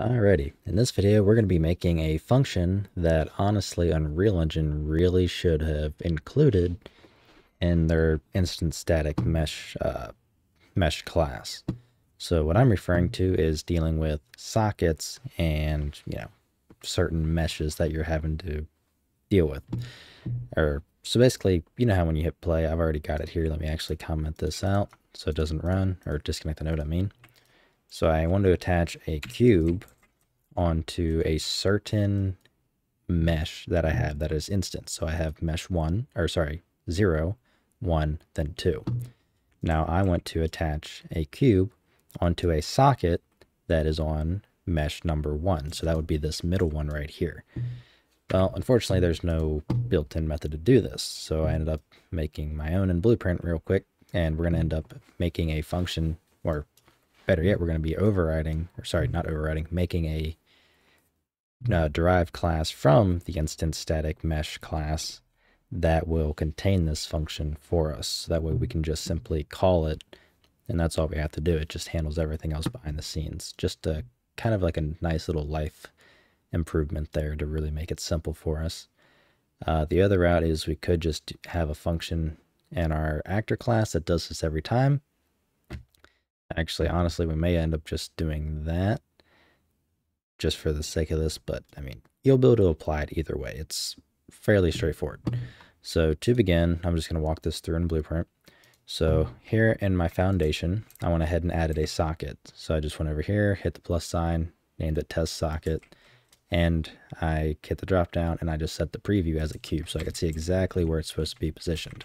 Alrighty, in this video we're going to be making a function that honestly Unreal Engine really should have included in their instance static mesh class. So what I'm referring to is dealing with sockets and, you know, certain meshes that you're having to deal with. So basically, you know how when you hit play, I've already got it here. Let me actually comment this out so it doesn't run or disconnect the node, I mean. So I want to attach a cube onto a certain mesh that I have that is instance. So I have mesh 1, or sorry, 0, 1, then 2. Now I want to attach a cube onto a socket that is on mesh number 1. So that would be this middle one right here. Well, unfortunately, there's no built-in method to do this. So I ended up making my own in Blueprint real quick, and we're going to end up making a function, or better yet, we're going to be making a derived class from the instance static mesh class that will contain this function for us. So that way we can just simply call it, and that's all we have to do. It just handles everything else behind the scenes. Just a, kind of like a nice little life improvement there to really make it simple for us. The other route is we could just have a function in our actor class that does this every time. Actually, honestly, we may end up just doing that just for the sake of this, but I mean, you'll be able to apply it either way. It's fairly straightforward. So to begin, I'm just going to walk this through in Blueprint. So here in my foundation, I went ahead and added a socket. So I just went over here, hit the plus sign, named it test socket, and I hit the drop down and I just set the preview as a cube so I could see exactly where it's supposed to be positioned.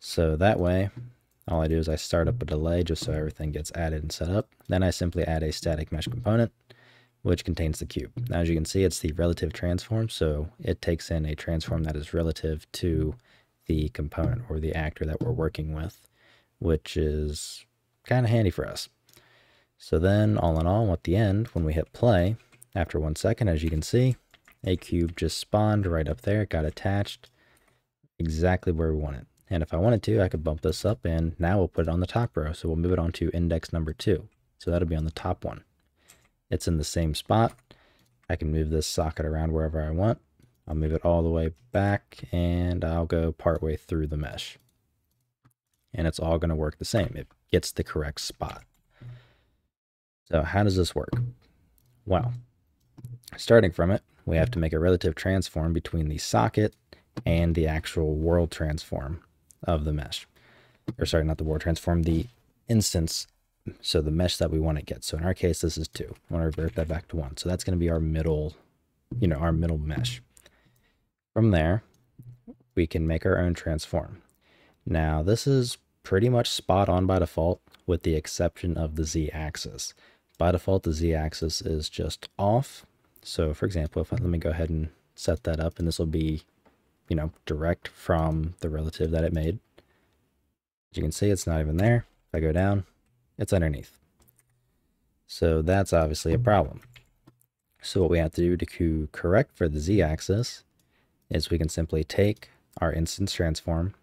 So that way, all I do is I start up a delay just so everything gets added and set up. Then I simply add a static mesh component, which contains the cube. Now, as you can see, it's the relative transform, so it takes in a transform that is relative to the component or the actor that we're working with, which is kind of handy for us. So then, all in all, at the end, when we hit play, after 1 second, as you can see, a cube just spawned right up there, got attached exactly where we want it. And if I wanted to, I could bump this up, and now we'll put it on the top row. So we'll move it on to index number 2. So that'll be on the top one. It's in the same spot. I can move this socket around wherever I want. I'll move it all the way back, and I'll go partway through the mesh. And it's all going to work the same. It gets the correct spot. So how does this work? Well, starting from it, we have to make a relative transform between the socket and the actual world transform of the mesh, or sorry, not the world transform, the instance, so the mesh that we want to get. So in our case, this is 2. I want to revert that back to 1. So that's going to be our middle, you know, our middle mesh. From there, we can make our own transform. Now, this is pretty much spot on by default, with the exception of the z-axis. By default, the z-axis is just off. So for example, if I, let me go ahead and set that up, and this will be, you know, direct from the relative that it made. As you can see, it's not even there. If I go down, it's underneath. So that's obviously a problem. So what we have to do to correct for the z-axis is we can simply take our instance transform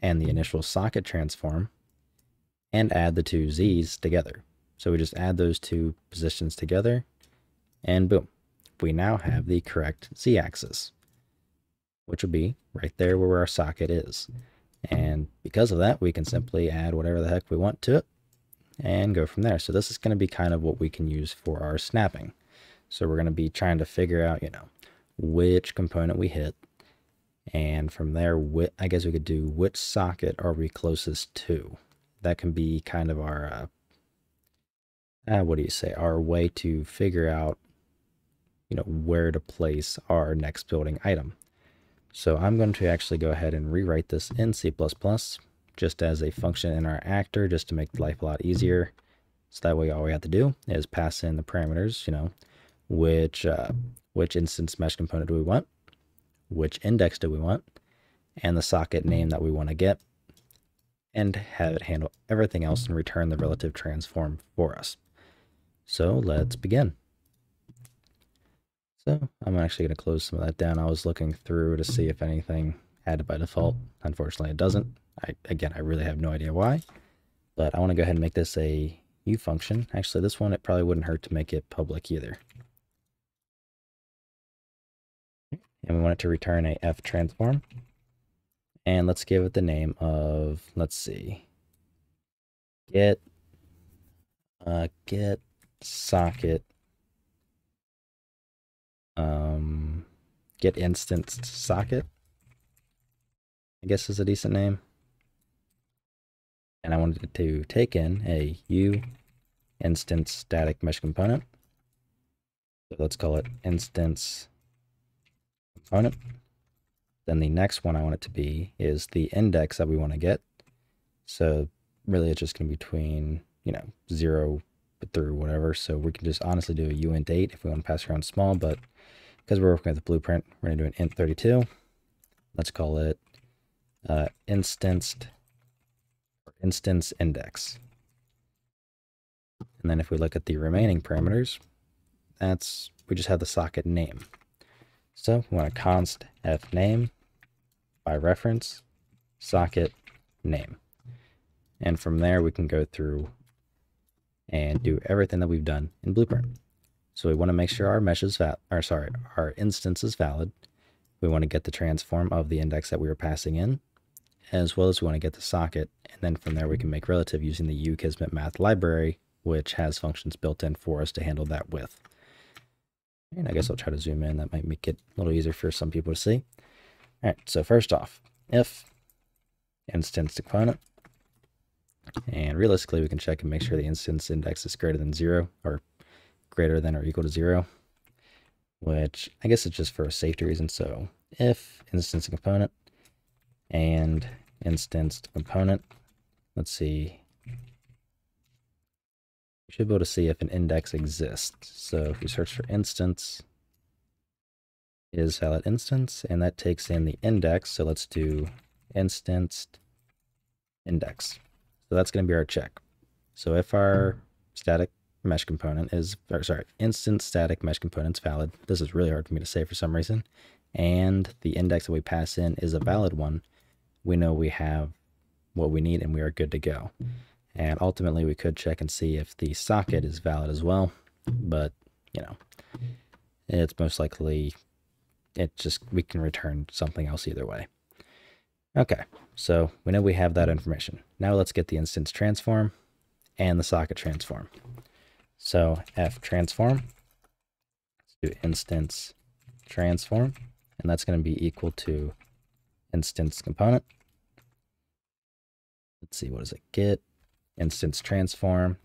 and the initial socket transform and add the two z's together. So we just add those two positions together, and boom, we now have the correct z-axis, which will be right there where our socket is. And because of that, we can simply add whatever the heck we want to it and go from there. So this is going to be kind of what we can use for our snapping. So we're going to be trying to figure out, you know, which component we hit. And from there, I guess we could do which socket are we closest to. That can be kind of our, our way to figure out, you know, where to place our next building item. So I'm going to actually go ahead and rewrite this in C++, just as a function in our actor, just to make life a lot easier. So that way all we have to do is pass in the parameters, you know, which instance mesh component do we want, which index do we want, and the socket name that we want to get, and have it handle everything else and return the relative transform for us. So let's begin. So I'm actually going to close some of that down. I was looking through to see if anything added by default. Unfortunately, it doesn't. I really have no idea why, but I want to go ahead and make this a uFunction. Actually, this one, it probably wouldn't hurt to make it public either. And we want it to return a FTransform. And let's give it the name of, let's see, get socket, get instance socket, I guess is a decent name. And I wanted to take in a UInstancedStaticMeshComponent. So let's call it instance component. Then the next one I want it to be is the index that we want to get. So really it's just going to be between, you know, 0 through whatever. So we can just honestly do a uint8 if we want to pass around small, but because we're working with the blueprint, we're going to do an int32. Let's call it instance index. And then if we look at the remaining parameters, that's, we just have the socket name. So we want a const FName by reference socket name. And from there we can go through and do everything that we've done in Blueprint. So we want to make sure our mesh is our instance is valid. We want to get the transform of the index that we were passing in, as well as we want to get the socket. And then from there we can make relative using the UKismetMathLibrary, which has functions built in for us to handle that with. And I guess I'll try to zoom in. That might make it a little easier for some people to see. All right, so first off, if instance component, and realistically we can check and make sure the instance index is greater than 0 or greater than or equal to 0, which I guess it's just for a safety reason. So if instance component and instanced component, let's see, we should be able to see if an index exists. So if we search for instance, is valid instance, and that takes in the index. So let's do instanced index. So that's going to be our check. So if our static mesh component is, or sorry, instance static mesh component's valid, this is really hard for me to say for some reason, and the index that we pass in is a valid one, we know we have what we need and we are good to go. And ultimately we could check and see if the socket is valid as well, but you know, it's most likely it just, we can return something else either way. Okay, so we know we have that information. Now let's get the instance transform and the socket transform. So FTransform, let's do instance transform, and that's going to be equal to instance component. Let's see, what is it? Get instance transform,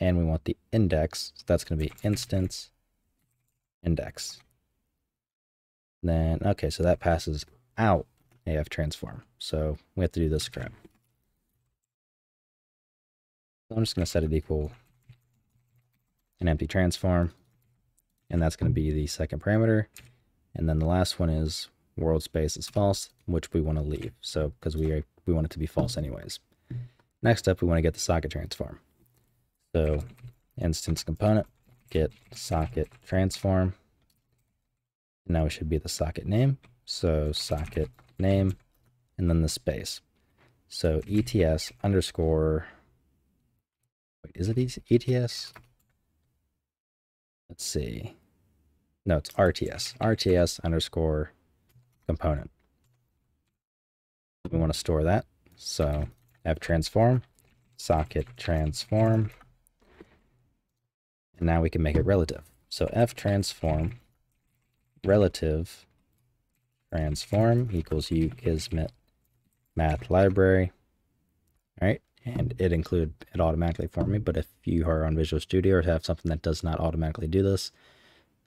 and we want the index, so that's going to be instance index. And then, okay, so that passes out AF transform. So we have to do this script. I'm just going to set it equal an empty transform, and that's going to be the second parameter. And then the last one is world space is false, which we want to leave. So because we want it to be false anyways. Next up, we want to get the socket transform. So instance component, get socket transform. And now we should be the socket name. So socket name, and then the space. So ETS underscore, wait, is it ETS? Let's see. No, it's RTS. RTS underscore component. We want to store that. So FTransform, socket transform. And now we can make it relative. So FTransform relative transform equals UKismetMathLibrary. All right, and it include it automatically for me, but if you are on Visual Studio or have something that does not automatically do this,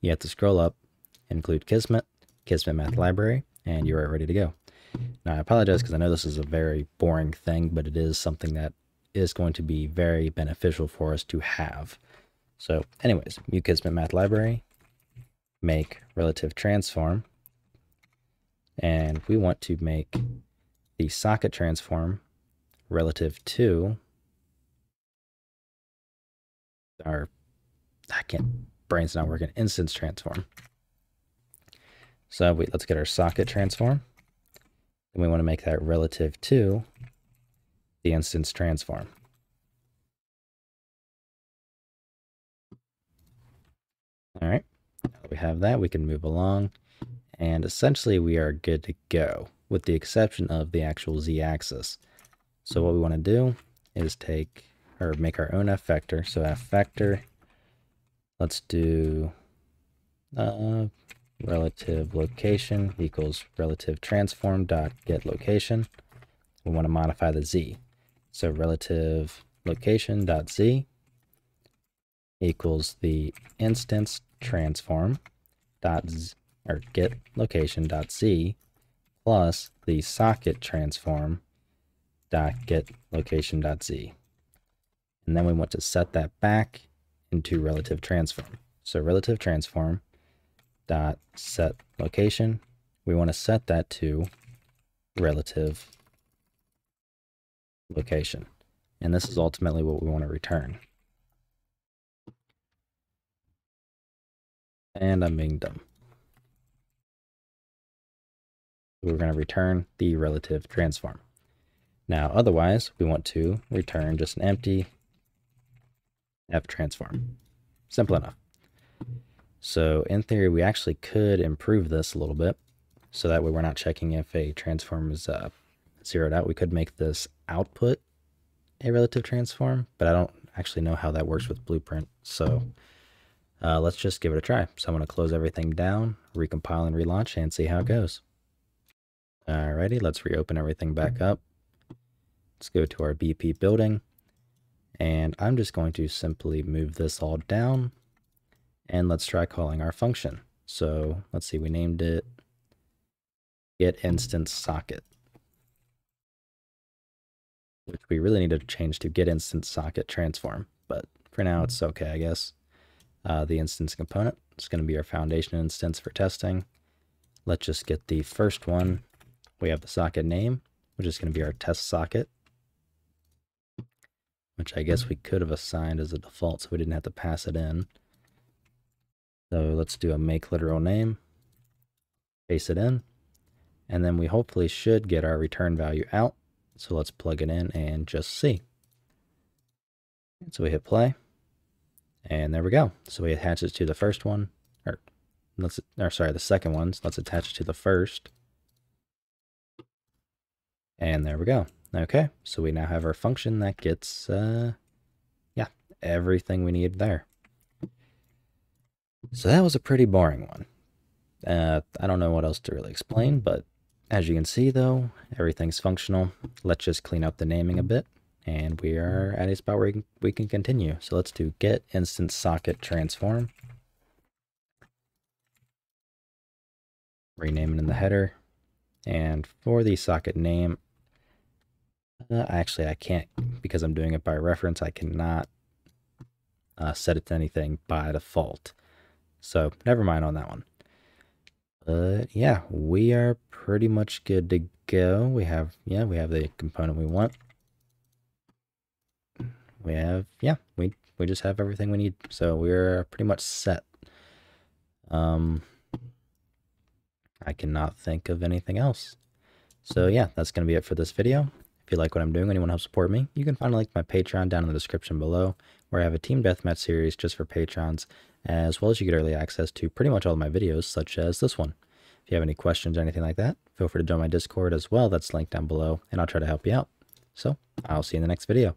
you have to scroll up, include Kismet, KismetMathLibrary, and you are ready to go. Now I apologize because I know this is a very boring thing, but it is something that is going to be very beneficial for us to have. So anyways, UKismetMathLibrary, make relative transform, and we want to make the socket transform relative to our, I can't, brain's not working, instance transform. So let's get our socket transform, and we want to make that relative to the instance transform. All right, now that we have that, we can move along, and essentially we are good to go with the exception of the actual z-axis. So what we want to do is take or make our own FVector. So FVector, let's do relative location equals relative transform dot get location. We want to modify the z. So relative location dot z equals the instance transform dot z, or get location dot z, plus the socket transform dot get location dot z. And then we want to set that back into relative transform. So relative transform dot set location, we want to set that to relative location, and this is ultimately what we want to return. And I'm being dumb. We're going to return the relative transform. Now otherwise we want to return just an empty F transform. Simple enough. So in theory, we actually could improve this a little bit so that way we're not checking if a transform is zeroed out. We could make this output a relative transform, but I don't actually know how that works with Blueprint. So let's just give it a try. So I'm going to close everything down, recompile and relaunch, and see how it goes. Alrighty, let's reopen everything back up. Let's go to our BP building. And I'm just going to simply move this all down, and let's try calling our function. So let's see, we named it get instance socket, which we really need to change to get instance socket transform, but for now it's okay, I guess. The instance component is going to be our foundation instance for testing. Let's just get the first one. We have the socket name, which is going to be our test socket, which I guess we could have assigned as a default so we didn't have to pass it in. So let's do a make literal name, paste it in, and then we hopefully should get our return value out. So let's plug it in and just see. And so we hit play, and there we go. So we attach it to the first one, the second one. So let's attach it to the first, and there we go. Okay, so we now have our function that gets, everything we need there. So that was a pretty boring one. I don't know what else to really explain, but as you can see, though, everything's functional. Let's just clean up the naming a bit, and we are at a spot where we can continue. So let's do get instance socket transform. Rename it in the header. And for the socket name, actually, I can't, because I'm doing it by reference, I cannot set it to anything by default. So never mind on that one. But yeah, we are pretty much good to go. We have the component we want. We just have everything we need. So we're pretty much set. I cannot think of anything else. So yeah, that's going to be it for this video. If you like what I'm doing and you want to help support me, you can find a link to my Patreon down in the description below, where I have a team deathmatch series just for Patrons, as well as you get early access to pretty much all of my videos, such as this one. If you have any questions or anything like that, feel free to join my Discord as well, that's linked down below, and I'll try to help you out. So, I'll see you in the next video.